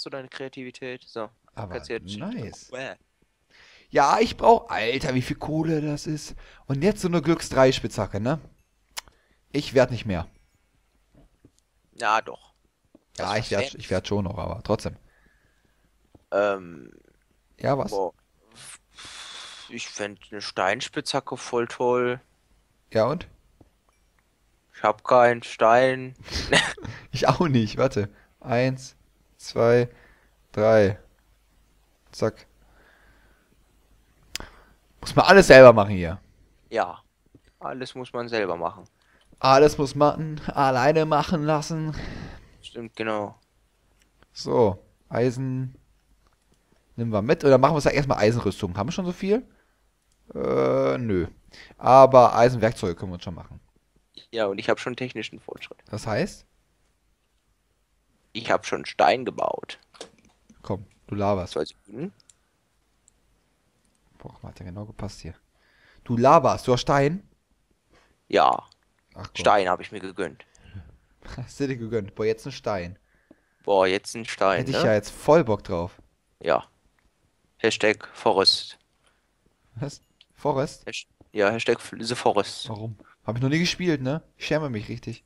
hast du deine Kreativität. So, aber jetzt nice. Ja, ich brauche... Alter, wie viel Kohle das ist. Und jetzt so eine Glücks-3-Spitzhacke, ne? Ich werd nicht mehr. Ja, doch. Ja, ich werd schon noch, aber trotzdem. Ja, was? Boah. Ich fände eine Steinspitzhacke voll toll. Ja, und? Ich hab keinen Stein. Ich auch nicht, warte. 1, 2, 3. Zack. Muss man alles selber machen hier. Ja, alles muss man selber machen. Alles muss man alleine machen lassen. Stimmt, genau. So, Eisen nehmen wir mit. Oder machen wir erstmal Eisenrüstung. Haben wir schon so viel? Nö. Aber Eisenwerkzeuge können wir uns schon machen. Ja, und ich habe schon technischen Fortschritt. Das heißt? Ich habe schon Stein gebaut. Komm, du laberst. Soll ich üben? Boah, hat ja genau gepasst hier. Du laberst, du hast Stein? Ja. Ach, Stein habe ich mir gegönnt. Hast du dir gegönnt? Boah, jetzt ein Stein. Boah, jetzt ein Stein. Hätte ich ja jetzt voll Bock drauf. Ja. Hashtag Forest. Was? Forest? Ja, Hashtag The Forest. Warum? Habe ich noch nie gespielt, ne? Ich schäme mich richtig.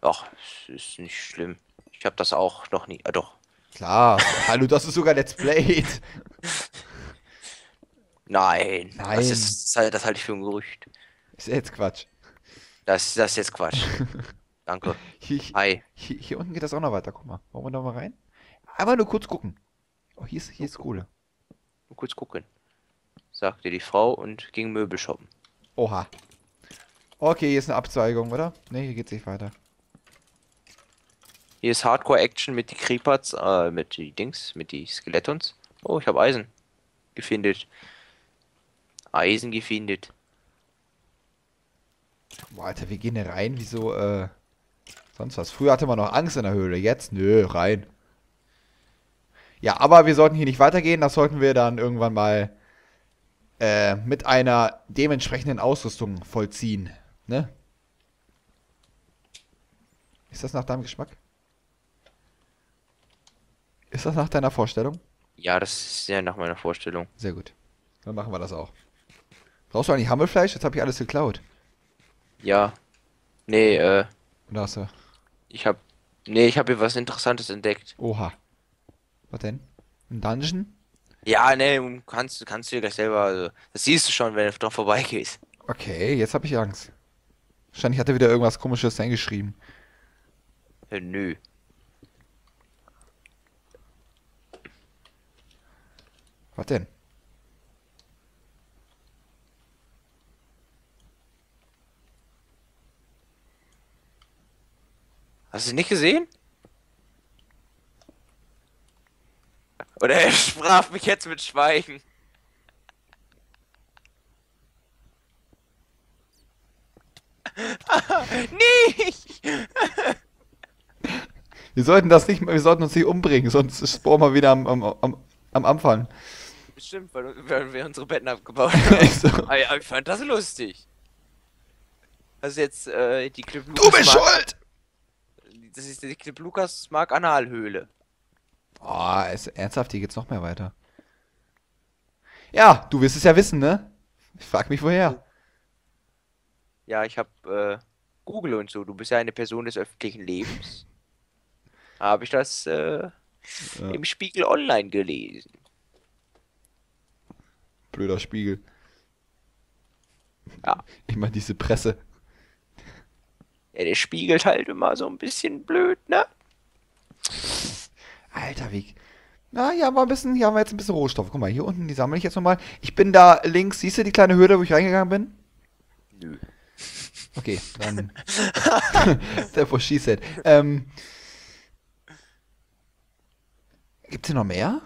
Ach, es ist nicht schlimm. Ich habe das auch noch nie. Doch. Klar. Hallo, das ist sogar Let's Play. Nein. Nein. Das halte ich für ein Gerücht. Ist jetzt Quatsch. Das ist jetzt Quatsch. Danke. Hi. Hier unten geht das auch noch weiter. Guck mal. Wollen wir da mal rein? Aber nur kurz gucken. Oh, hier ist Kohle. Nur kurz gucken. Sagte die Frau und ging Möbel shoppen. Oha. Okay, hier ist eine Abzweigung, oder? Ne, hier geht's nicht weiter. Hier ist Hardcore-Action mit die Creepers, mit die Skelettons. Oh, ich habe Eisen gefindet. Eisen gefindet. Boah, Alter, wir gehen hier rein, wieso, sonst was. Früher hatte man noch Angst in der Höhle, jetzt? Nö, rein. Ja, aber wir sollten hier nicht weitergehen, das sollten wir dann irgendwann mal, mit einer dementsprechenden Ausrüstung vollziehen, ne? Ist das nach deinem Geschmack? Ist das nach deiner Vorstellung? Ja, das ist sehr nach meiner Vorstellung. Sehr gut. Dann machen wir das auch. Brauchst du eigentlich Hammelfleisch? Jetzt habe ich alles geklaut. Ja. Nee, Oder hast du? Ich hab hier was Interessantes entdeckt. Oha. Was denn? Ein Dungeon? Ja, nee, kannst du dir gleich selber, also, das siehst du schon, wenn du dran vorbeigehst. Okay, jetzt habe ich Angst. Wahrscheinlich hat er wieder irgendwas Komisches hingeschrieben. Nö. Was denn? Hast du es nicht gesehen? Oder er straft mich jetzt mit Schweigen. Nicht! Wir sollten uns nicht umbringen, sonst spawnen wir wieder am Anfang. Bestimmt, weil wir unsere Betten abgebaut haben. So. Aber ich fand das lustig. Also jetzt die ClipLucas. Du bist schuld! Das ist die ClipLucas Mark-Anal-Höhle. Oh, ist ernsthaft, hier geht's noch mehr weiter. Ja, du wirst es ja wissen, ne? Ich frag mich, woher. Ja, ich hab Google und so. Du bist ja eine Person des öffentlichen Lebens. Habe ich das im Spiegel online gelesen. Blöder Spiegel. Ja. Immer diese Presse. Ja, der spiegelt halt immer so ein bisschen blöd, ne? Alter, wie... Na, hier haben wir jetzt ein bisschen Rohstoff. Guck mal, hier unten, die sammle ich jetzt nochmal. Ich bin da links. Siehst du die kleine Höhle, wo ich reingegangen bin? Nö. Okay, dann... That's what she said. Gibt's hier noch mehr?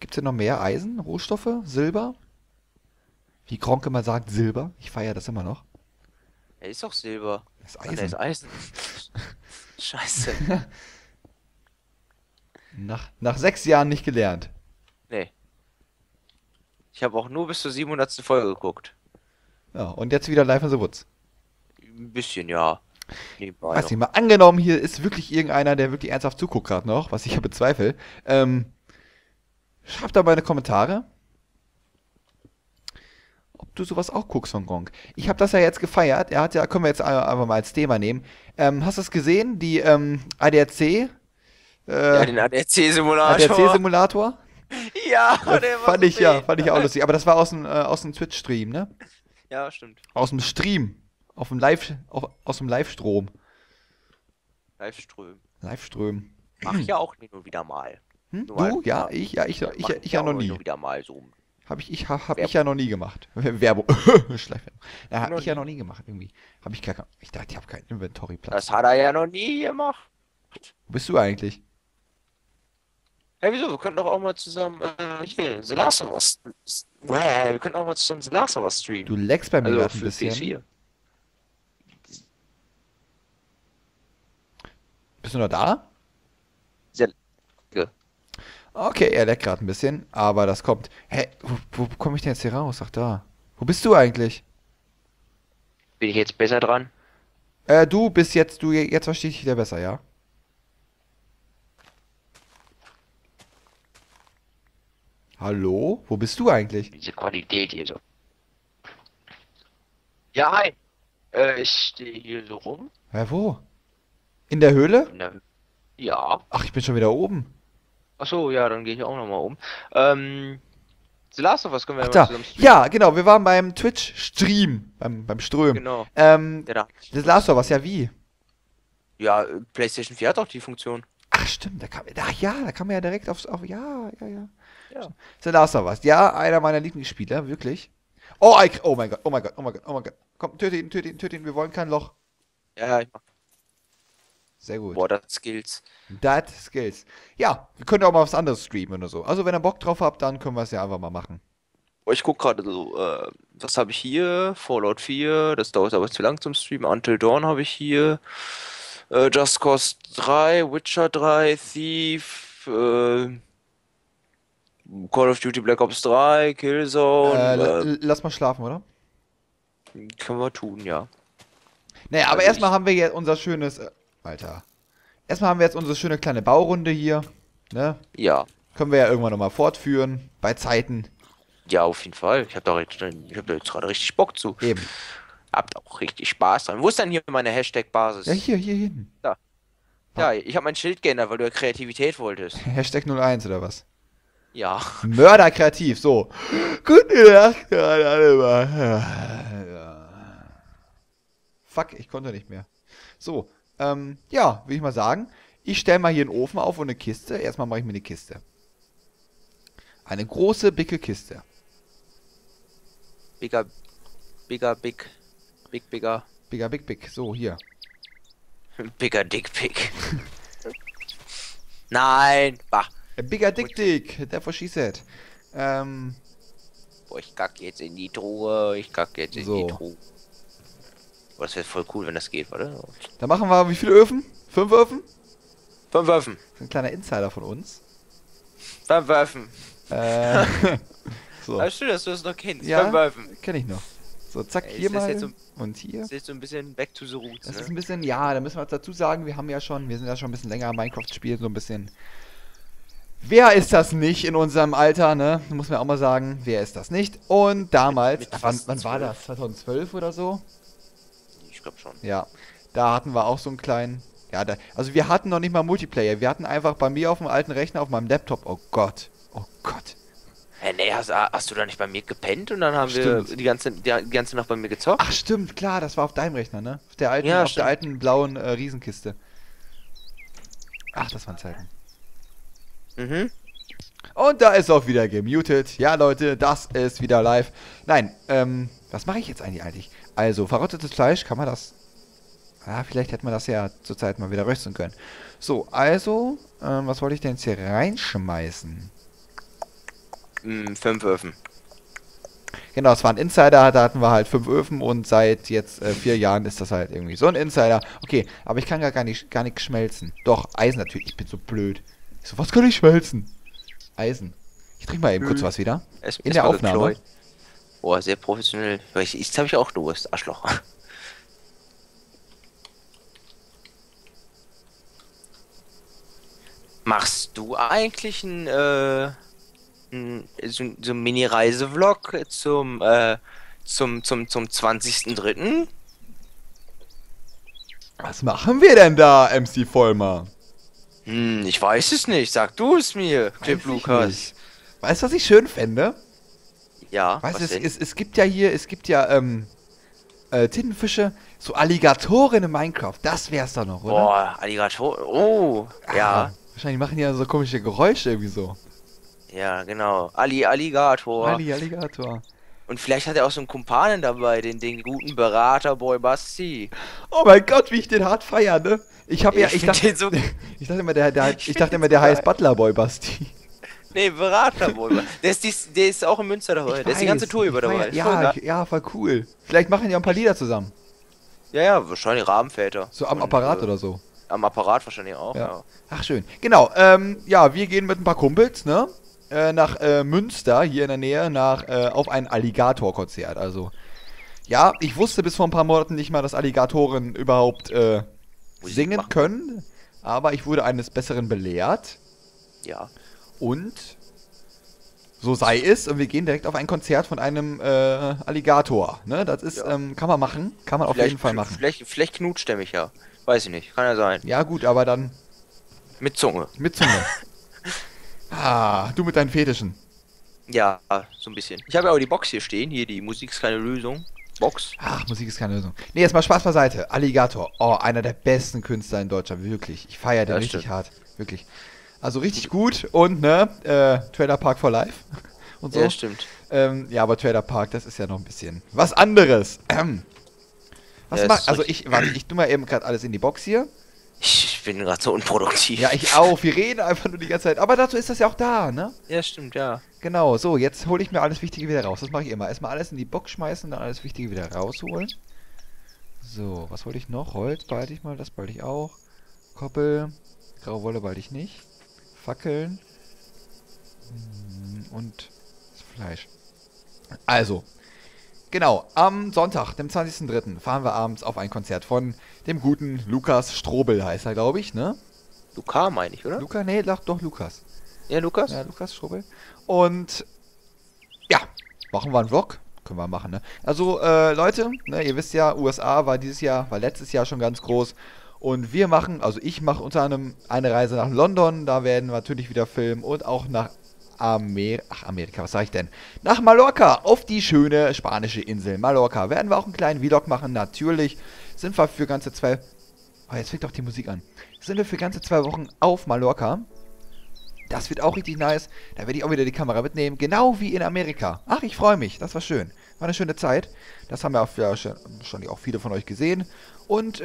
Gibt's hier noch mehr Eisen, Rohstoffe, Silber? Wie Kronk immer sagt, Silber. Ich feiere das immer noch. Er ist doch Silber. Das ist Eisen. Ach, ist Eisen. Scheiße. Nach 6 Jahren nicht gelernt. Nee. Ich habe auch nur bis zur 700. Folge geguckt. Ja, und jetzt wieder Live in the Woods. Ein bisschen, ja. Weiß nicht, mal angenommen, hier ist wirklich irgendeiner, der wirklich ernsthaft zuguckt gerade noch, was ich ja bezweifle. Schreib da mal in die Kommentare, ob du sowas auch guckst von Gronkh. Ich habe das ja jetzt gefeiert, er hat ja, können wir jetzt einfach mal als Thema nehmen. Hast du es gesehen, die ADAC? Ja, den ADAC-Simulator. ADAC-Simulator? Ja, der war fand ich auch lustig, aber das war aus dem Twitch-Stream, ne? Ja, stimmt. Aus dem Stream. Auf dem Livestrom. Livestream. Mach ich ja auch nur wieder mal. Hm? Nur du? Ja, ich ja noch nie. Wieder mal so. Hab ich ja noch nie gemacht. Werbung. Hab ich ja noch nie gemacht irgendwie. Ich dachte, ich habe keinen Inventory-Platz. Das hat er ja noch nie gemacht. Wo bist du eigentlich? Hey, wieso? Wir könnten doch auch mal zusammen. Ich will The Last of Us. Wir könnten auch mal zusammen The Last of Us streamen. Du leckst bei mir also ein bisschen. PS4. Bist du noch da? Sehr. Okay, er leckt gerade ein bisschen, aber das kommt. Hä, wo komme ich denn jetzt hier raus? Ach da. Wo bist du eigentlich? Bin ich jetzt besser dran? Jetzt verstehe ich dich wieder besser, ja? Hallo? Wo bist du eigentlich? Diese Qualität hier so. Ja, hi. Ich stehe hier so rum. Ja, wo? In der Höhle? Ja. Ach, ich bin schon wieder oben. Ach so, ja, dann gehe ich auch nochmal oben. The Last of Us können wir ja mal zusammen streamen. Ja, genau, wir waren beim Twitch-Stream, beim Strömen. Genau. Ja, The Last of Us, ja wie? Ja, PlayStation 4 hat auch die Funktion. Ach stimmt, da kam ja direkt auf ja. The Last of Us, ja, einer meiner Lieblingsspieler, wirklich. Oh mein Gott, oh mein Gott, oh mein Gott, oh mein Gott. Komm, töte ihn, wir wollen kein Loch. Ja, ich mach. Sehr gut. Boah, das Skills. Ja, wir können auch mal was anderes streamen oder so. Also, wenn ihr Bock drauf habt, dann können wir es ja einfach mal machen. Oh, ich guck gerade so, was habe ich hier? Fallout 4, das dauert aber zu lang zum Streamen. Until Dawn habe ich hier. Just Cause 3, Witcher 3, Thief, Call of Duty Black Ops 3, Killzone. Lass mal schlafen, oder? Können wir tun, ja. Naja, aber also erstmal haben wir jetzt unser schönes. Alter. Erstmal haben wir jetzt unsere schöne kleine Baurunde hier. Ne? Ja. Können wir ja irgendwann nochmal fortführen. Bei Zeiten. Ja, auf jeden Fall. Ich hab da jetzt gerade richtig Bock zu. Eben. Habt auch richtig Spaß dran. Wo ist denn hier meine Hashtag-Basis? Ja, hier hinten. Da. Ja, ich habe mein Schild geändert, weil du ja Kreativität wolltest. Hashtag 01 oder was? Ja. Mörderkreativ, so. Gute Nacht, alle mal. Fuck, ich konnte nicht mehr. So. Ja, würde ich mal sagen, ich stelle mal hier einen Ofen auf und eine Kiste. Erstmal mache ich mir eine Kiste. Eine große, dicke Kiste. Bigger, big. So, hier. Bigger, dick, big. Nein. Bah. Bigger, dick, dick. That's what she said. Boah, ich kack jetzt in die Truhe. Boah, das wäre voll cool, wenn das geht, oder? Da machen wir wie viele Öfen? 5 Öfen? 5 Öfen. Das ist ein kleiner Insider von uns. 5 Öfen. So. Aber schön, dass du das noch kennst. Ja, 5 Öfen. Kenn ich noch. So, zack, hier mal. Jetzt so, und hier. Das ist jetzt so ein bisschen back to the roots. Das ist ein bisschen, ja, da müssen wir dazu sagen, wir sind ja schon ein bisschen länger Minecraft spielen, so ein bisschen. Wer ist das nicht in unserem Alter, ne? Muss man auch mal sagen, wer ist das nicht? Und damals, wann war das? 2012 oder so? Schon. Ja, da hatten wir auch so einen kleinen. Ja, also wir hatten noch nicht mal Multiplayer. Wir hatten einfach bei mir auf dem alten Rechner, auf meinem Laptop. Oh Gott. Hä, nee, hast du da nicht bei mir gepennt und dann haben wir die ganze Nacht bei mir gezockt? Ach stimmt, klar, das war auf deinem Rechner, ne? Auf der alten blauen Riesenkiste. Ach, das waren Zeiten. Mhm. Und da ist auch wieder gemutet. Ja, Leute, das ist wieder live. Nein, was mache ich jetzt eigentlich? Also, verrottetes Fleisch, kann man das... Ah, vielleicht hätte man das ja zurzeit mal wieder rösten können. So, also, was wollte ich denn jetzt hier reinschmeißen? 5 Öfen. Genau, das war ein Insider, da hatten wir halt 5 Öfen und seit jetzt 4 Jahren ist das halt irgendwie so ein Insider. Okay, aber ich kann gar nicht schmelzen. Doch, Eisen natürlich, ich bin so blöd. Ich so, was kann ich schmelzen? Eisen. Ich trinke mal eben kurz was wieder. In der Aufnahme. Boah, sehr professionell. Jetzt habe ich auch Durst, Arschloch. Machst du eigentlich so einen Mini-Reise-Vlog zum 20.03.? Was machen wir denn da, MC Volmer? Hm, ich weiß es nicht. Sag du es mir, ClipLucas. Weißt du, was ich schön fände? Ja, weißt du, es gibt ja hier, Tintenfische, so Alligatoren in Minecraft. Das wär's doch noch, oder? Boah, Alligatoren, oh, ja. Wahrscheinlich machen die ja so komische Geräusche irgendwie so. Ja, genau. Alligator. Alligator. Und vielleicht hat er auch so einen Kumpanen dabei, den guten Berater Boy Basti. Oh mein Gott, wie ich den hart feier, ne? Ich dachte immer, der heißt Butler Boy Basti. Nee, Berater Boy Basti. Der ist auch in Münster dabei. Der ist die ganze Tour über dabei. Ja, ja, voll cool. Vielleicht machen die auch ein paar Lieder zusammen. Ja, ja, wahrscheinlich Rahmenväter. So am Apparat oder so. Am Apparat wahrscheinlich auch, ja. Ach, schön. Genau, ja, wir gehen mit ein paar Kumpels, ne? Nach Münster, hier in der Nähe, auf ein Alligator-Konzert. Also, ja, ich wusste bis vor ein paar Monaten nicht mal, dass Alligatoren überhaupt singen können, aber ich wurde eines Besseren belehrt. Ja. Und so sei es, und wir gehen direkt auf ein Konzert von einem Alligator. Ne? Das ist, ja. Kann man machen, kann man auf jeden Fall machen. Vielleicht knutscht er mich ja. Weiß ich nicht, kann ja sein. Ja gut, aber dann... Mit Zunge. Mit Zunge. Ah, du mit deinen Fetischen. Ja, so ein bisschen. Ich habe ja auch die Box hier stehen, hier die Musik ist keine Lösung. Box. Ach, Musik ist keine Lösung. Nee, erstmal Spaß beiseite. Alligator. Oh, einer der besten Künstler in Deutschland, wirklich. Ich feiere den richtig hart, wirklich. Also richtig gut und, ne, Trailer Park for Life und so. Ja, stimmt. Ja, aber Trailer Park, das ist ja noch ein bisschen was anderes. Was ja, also ich tu mal eben gerade alles in die Box hier. Ich bin gerade so unproduktiv. Ja, ich auch. Wir reden einfach nur die ganze Zeit. Aber dazu ist das ja auch da, ne? Ja, stimmt, ja. Genau, so, jetzt hole ich mir alles Wichtige wieder raus. Das mache ich immer. Erstmal alles in die Box schmeißen, dann alles Wichtige wieder rausholen. So, was hole ich noch? Holz behalte ich mal, das behalte ich auch. Koppel, graue Wolle behalte ich nicht. Fackeln. Und das Fleisch. Also, genau, am Sonntag, dem 20.03. fahren wir abends auf ein Konzert von dem guten Lukas Strobel, heißt er, glaube ich, ne? Luca meine ich, oder? Luca, nee, doch Lukas. Ja, Lukas? Ja, Lukas Strobel. Und, ja, machen wir einen Vlog. Können wir machen, ne? Also, Leute, ne, ihr wisst ja, USA war letztes Jahr schon ganz groß. Und wir machen, also ich mache unter anderem eine Reise nach London. Da werden wir natürlich wieder filmen und auch nach Amerika, was sag ich denn? Nach Mallorca, auf die schöne spanische Insel Mallorca. Werden wir auch einen kleinen Vlog machen, natürlich. Sind wir für ganze zwei... Oh, jetzt fängt doch die Musik an. Sind wir für ganze 2 Wochen auf Mallorca. Das wird auch richtig nice. Da werde ich auch wieder die Kamera mitnehmen, genau wie in Amerika. Ach, ich freue mich, das war schön. War eine schöne Zeit. Das haben ja auch wahrscheinlich auch viele von euch gesehen. Und,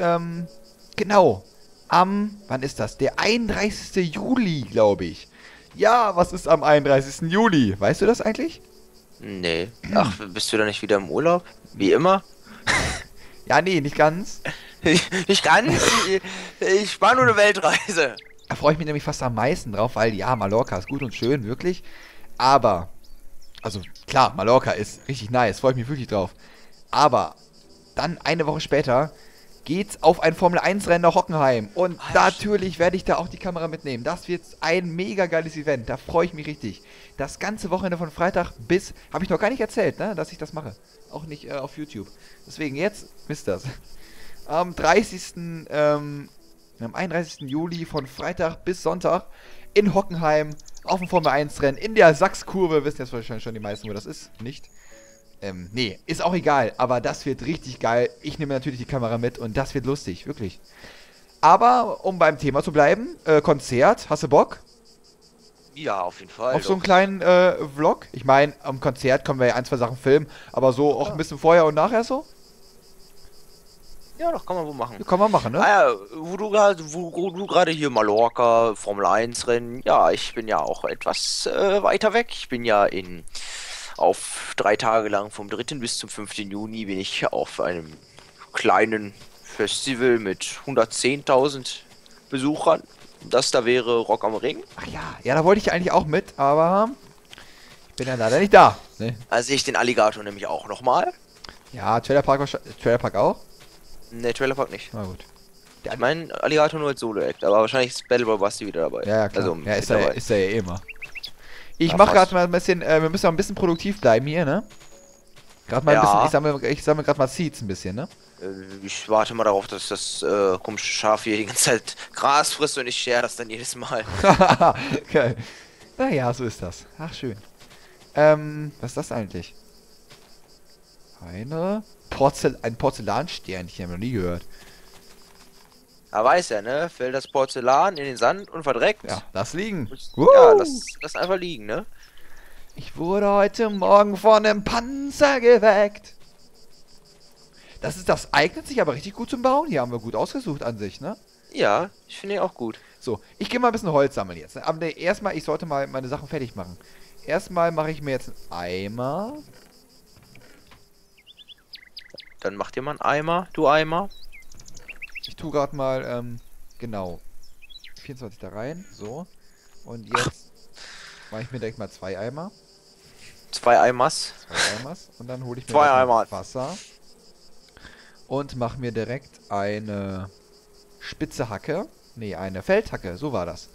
genau, wann ist das? Der 31. Juli, glaube ich. Ja, was ist am 31. Juli? Weißt du das eigentlich? Nee. Ach, bist du da nicht wieder im Urlaub? Wie immer? Ja, nee, nicht ganz. Nicht ganz? Ich war nur eine Weltreise. Da freue ich mich nämlich fast am meisten drauf, weil ja, Mallorca ist gut und schön, wirklich. Aber, also klar, Mallorca ist richtig nice, freue ich mich wirklich drauf. Aber dann eine Woche später geht's auf ein Formel-1-Rennen nach Hockenheim. Und natürlich werde ich da auch die Kamera mitnehmen. Das wird ein mega geiles Event. Da freue ich mich richtig. Das ganze Wochenende von Freitag bis... Habe ich noch gar nicht erzählt, ne, dass ich das mache. Auch nicht auf YouTube. Deswegen jetzt wisst ihr das. Am 31. Juli von Freitag bis Sonntag in Hockenheim auf dem Formel-1-Rennen in der Sachskurve. Wissen jetzt wahrscheinlich schon die meisten, wo das ist. Nicht? Nee, ist auch egal, aber das wird richtig geil. Ich nehme natürlich die Kamera mit und das wird lustig, wirklich. Aber, um beim Thema zu bleiben, Konzert, hast du Bock? Ja, auf jeden Fall. Auf so einen kleinen Vlog? Ich meine, am Konzert können wir ja 1, 2 Sachen filmen, aber so auch ein bisschen vorher und nachher so? Ja, doch, kann man wohl machen. Ja, kann man machen, ne? Ah ja, wo du gerade hier Mallorca, Formel 1 Rennen, ja, ich bin ja auch etwas weiter weg. Ich bin ja auf 3 Tage lang, vom 3. bis zum 5. Juni, bin ich auf einem kleinen Festival mit 110.000 Besuchern. Das da wäre Rock am Ring. Ach ja, ja, da wollte ich eigentlich auch mit, aber ich bin ja leider nicht da. Ne? Also sehe ich den Alligator nämlich auch nochmal. Ja, Trailer Park auch? Ne, Trailer Park nicht. Na gut. Ich meine, Alligator nur als Solo-Act, aber wahrscheinlich ist Battle Ball Basti wieder dabei. Ja, klar. Also, ja, ist er ja eh immer. Ich mach gerade mal ein bisschen, wir müssen auch ein bisschen produktiv bleiben hier, ne? Gerade mal ein bisschen, ich sammle gerade mal Seeds ein bisschen, ne? Ich warte mal darauf, dass das komische Schaf hier die ganze Zeit Gras frisst und ich schere das dann jedes Mal. Okay. Naja, so ist das. Ach, schön. Was ist das eigentlich? Ein Porzellansternchen, hab ich noch nie gehört. Da weiß er, ne? Fällt das Porzellan in den Sand und verdreckt. Ja, lass liegen. Ja, lass einfach liegen, ne? Ich wurde heute Morgen von einem Panzer geweckt. Das eignet sich aber richtig gut zum Bauen. Hier haben wir gut ausgesucht an sich, ne? Ja, ich finde ihn auch gut. So, ich gehe mal ein bisschen Holz sammeln jetzt. Aber nee, erstmal, ich sollte mal meine Sachen fertig machen. Erstmal mache ich mir jetzt einen Eimer. Dann mach dir mal einen Eimer, du Eimer. Ich tue gerade mal, genau, 24 da rein, so. Und jetzt mache ich mir direkt mal zwei Eimer. Zwei Eimers. Zwei Eimers. Und dann hole ich mir Wasser. Und mache mir direkt eine spitze Hacke. Nee, eine Feldhacke, so war das.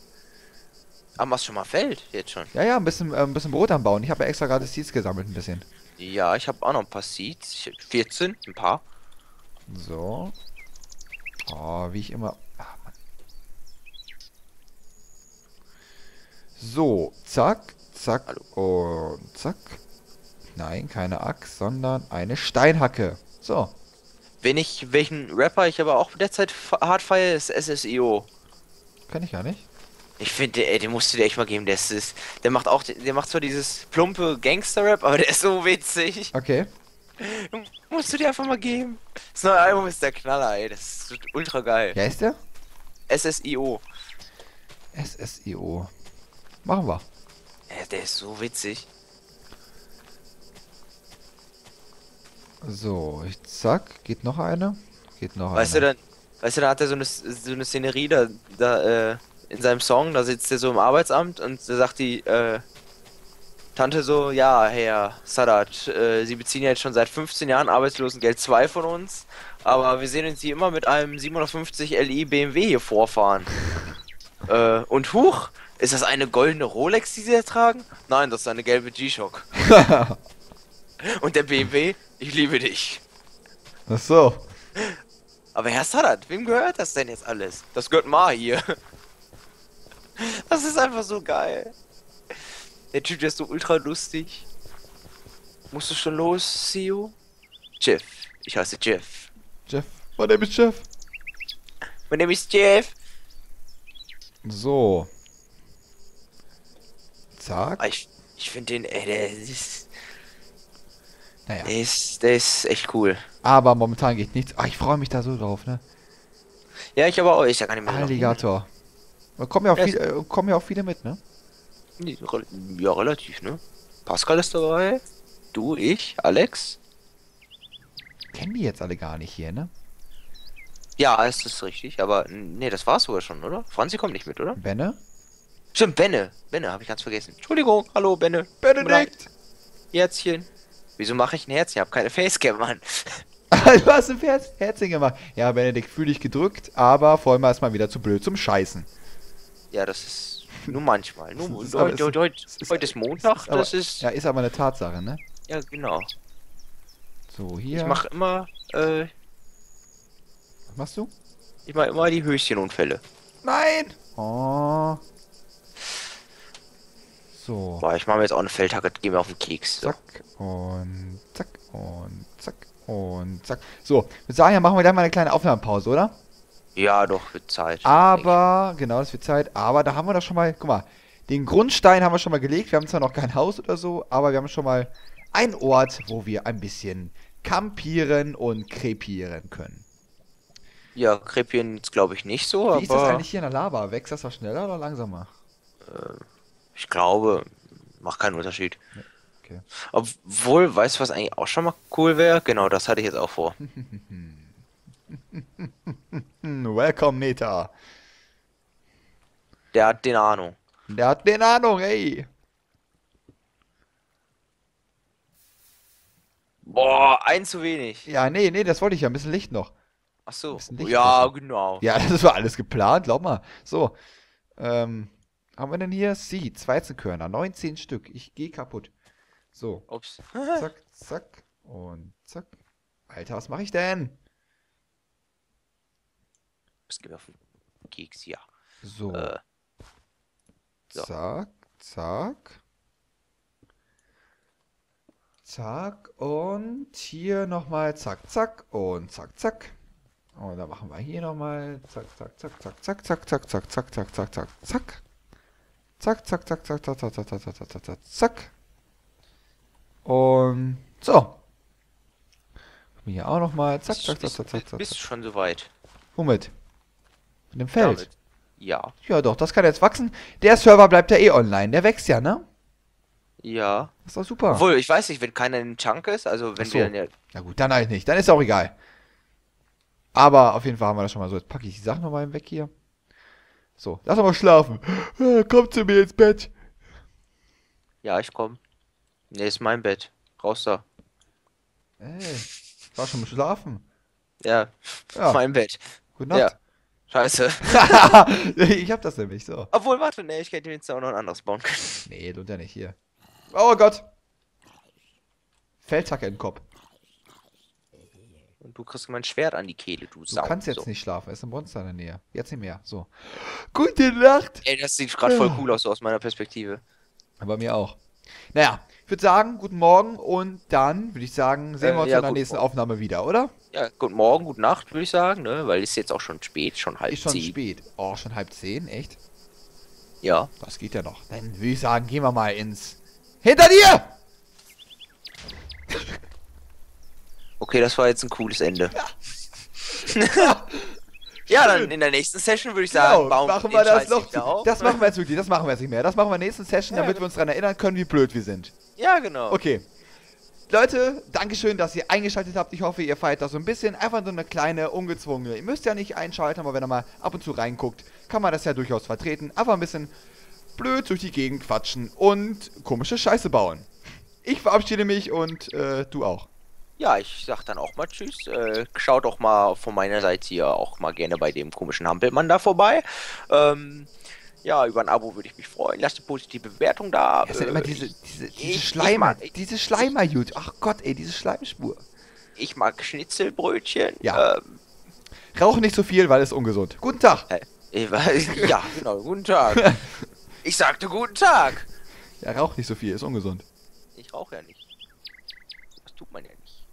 Ah, machst schon mal Feld, jetzt schon? Ja, ja, ein bisschen Brot anbauen. Ich habe ja extra gerade Seeds gesammelt, ein bisschen. Ja, ich habe auch noch ein paar Seeds. 14, ein paar. So. Oh, wie ich immer... Ach, Mann. So, zack, zack und zack. Nein, keine Axt, sondern eine Steinhacke. So. Welchen Rapper ich aber auch derzeit hart feiere, ist SSIO. Kann ich gar nicht. Ich finde, ey, den musst du dir echt mal geben. Der macht zwar dieses plumpe Gangster-Rap, aber der ist so witzig. Okay. Musst du dir einfach mal geben. Das neue Album ist der Knaller, ey. Das ist ultra geil. Wer ist der? SSIO. SSIO. Machen wir. Ja, der ist so witzig. So, zack. Geht noch eine? Geht noch eine. Weißt du, dann hat er so eine Szenerie da in seinem Song. Da sitzt er so im Arbeitsamt und da sagt die, Tante so, ja, Herr Sadat, Sie beziehen ja jetzt schon seit 15 Jahren Arbeitslosengeld 2 von uns, aber wir sehen uns hier immer mit einem 750 Li BMW hier vorfahren. Und huch, ist das eine goldene Rolex, die Sie da tragen? Nein, das ist eine gelbe G-Shock. Und der BMW, ich liebe dich. Ach so. Aber Herr Sadat, wem gehört das denn jetzt alles? Das gehört Ma hier. Das ist einfach so geil. Der Typ, der ist so ultra lustig. Musst du schon los, CEO? Jeff. Ich heiße Jeff. Jeff. My name is Jeff. My name is Jeff. So. Zack. Ah, ich finde den, ey, der ist... Naja. Der ist echt cool. Aber momentan geht nichts. Ah, ich freue mich da so drauf, ne? Ja, ich aber auch. Ich sag gar nicht mehr. Alligator. Da kommen ja auch, viele mit, ne? Ja, relativ, ne? Pascal ist dabei. Du, ich, Alex. Kennen die jetzt alle gar nicht hier, ne? Ja, ist das richtig, aber ne, das war's sogar schon, oder? Franzi kommt nicht mit, oder? Benne? Stimmt, Benne. Benne, habe ich ganz vergessen. Entschuldigung, hallo, Benne. Benedikt! Herzchen. Wieso mache ich ein Herzchen? Ich habe keine Facecam, Mann. Du hast ein Herzchen gemacht. Ja, Benedikt, fühl dich gedrückt, aber Vollmer ist mal wieder zu blöd zum Scheißen. Ja, das ist... Nur manchmal. Heute ist Montag, das ist... Ja, ist aber eine Tatsache, ne? Ja, genau. So, hier... Ich mach immer, Was machst du? Ich mach immer die Höschenunfälle. Nein! Oh. So. Boah, ich mach mir jetzt auch eine Feldhacke, geh mir auf den Keks. So. Zack und zack und zack und zack. So, mit Saria machen wir gleich mal eine kleine Aufnahmepause, oder? Ja, doch, für Zeit. Aber, genau, das wird Zeit. Aber da haben wir doch schon mal, guck mal, den Grundstein haben wir schon mal gelegt. Wir haben zwar noch kein Haus oder so, aber wir haben schon mal einen Ort, wo wir ein bisschen kampieren und krepieren können. Ja, krepieren ist, glaube ich, nicht so, aber... Wie ist das eigentlich hier in der Lava? Wächst das was schneller oder langsamer? Ich glaube, macht keinen Unterschied. Nee. Okay. Obwohl, weißt du, was eigentlich auch schon mal cool wäre? Genau, das hatte ich jetzt auch vor. Welcome, Neta. Der hat den Ahnung. Der hat den Ahnung, ey. Boah, ein zu wenig. Ja, nee, das wollte ich ja. Ein bisschen Licht noch. Ach so. Ja, genau. Ja, das war alles geplant, glaub mal. So. Haben wir denn hier Seeds, Weizenkörner, 19 Stück. Ich gehe kaputt. So. Ups. Zack, zack und zack. Alter, was mache ich denn? Es gibt auf Keks, ja. So. So. Zack, zack. Zack und hier nochmal zack, zack und zack, zack. Und dann machen wir hier nochmal zack, zack, zack, zack, zack, zack, zack, zack, zack, zack, zack, zack, zack. Zack, zack, zack, zack, zack, zack, zack, zack, zack, zack, zack. Und so. Hier auch nochmal zack, zack, zack, zack, zack, zack. Bist schon soweit. Womit? Mit dem Feld. Ja. Ja doch, das kann jetzt wachsen. Der Server bleibt ja eh online. Der wächst ja, ne? Ja. Das ist doch super. Obwohl, ich weiß nicht, wenn keiner in Chunk ist, also wenn wir dann ja... Na gut, dann eigentlich nicht. Dann ist auch egal. Aber auf jeden Fall haben wir das schon mal so. Jetzt packe ich die Sachen nochmal hinweg hier. So, lass mal schlafen. Komm zu mir ins Bett. Ja, ich komm. Ne, ist mein Bett. Raus da. Ey, ich war schon schlafen. Ja, ja, mein Bett. Gute Nacht. Ja. Scheiße. Ich hab das nämlich so. Obwohl, warte, ne, ich hätte jetzt auch noch ein anderes bauen können. Nee, lohnt ja nicht hier. Oh Gott. Feldhacke in den Kopf. Und du kriegst mein Schwert an die Kehle, du Sau. Du kannst jetzt nicht schlafen, es ist ein Monster in der Nähe. Jetzt nicht mehr, so. Gute Nacht. Ey, das sieht gerade voll cool aus, so aus meiner Perspektive. Bei mir auch. Naja, ich würde sagen, guten Morgen und dann, würde ich sagen, sehen wir uns in der nächsten Aufnahme wieder, oder? Ja, guten Morgen, gute Nacht, würde ich sagen, ne? Weil es ist jetzt auch schon spät, schon halb 10. Ist schon spät. Oh, schon halb 10, echt? Ja. Das geht ja noch. Dann würde ich sagen, gehen wir mal ins... Hinter dir! Okay, das war jetzt ein cooles Ende. Ja, ja, dann in der nächsten Session würde ich sagen, bauen machen wir das noch. Das machen wir jetzt wirklich, das machen wir jetzt nicht mehr. Das machen wir in der nächsten Session, ja, damit wir uns daran erinnern können, wie blöd wir sind. Ja, genau. Okay. Leute, Dankeschön, dass ihr eingeschaltet habt. Ich hoffe, ihr feiert das so ein bisschen. Einfach so eine kleine, ungezwungene. Ihr müsst ja nicht einschalten, aber wenn ihr mal ab und zu reinguckt, kann man das ja durchaus vertreten. Einfach ein bisschen blöd durch die Gegend quatschen und komische Scheiße bauen. Ich verabschiede mich und du auch. Ja, ich sag dann auch mal tschüss. Schaut doch mal von meiner Seite hier auch mal gerne bei dem komischen Hampelmann da vorbei. Ja, über ein Abo würde ich mich freuen. Lasst eine positive Bewertung da. Das sind immer diese Schleimer. Diese Schleimerjut. Ach Gott, ey, diese Schleimspur. Ich mag Schnitzelbrötchen. Ja. Rauch nicht so viel, weil es ungesund. Guten Tag. Ja, genau. Guten Tag. Ich sagte guten Tag. Ja, rauch nicht so viel, ist ungesund. Ich rauche ja nicht. Das tut man ja nicht.